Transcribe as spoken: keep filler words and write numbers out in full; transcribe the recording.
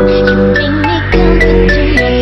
They can bring me company.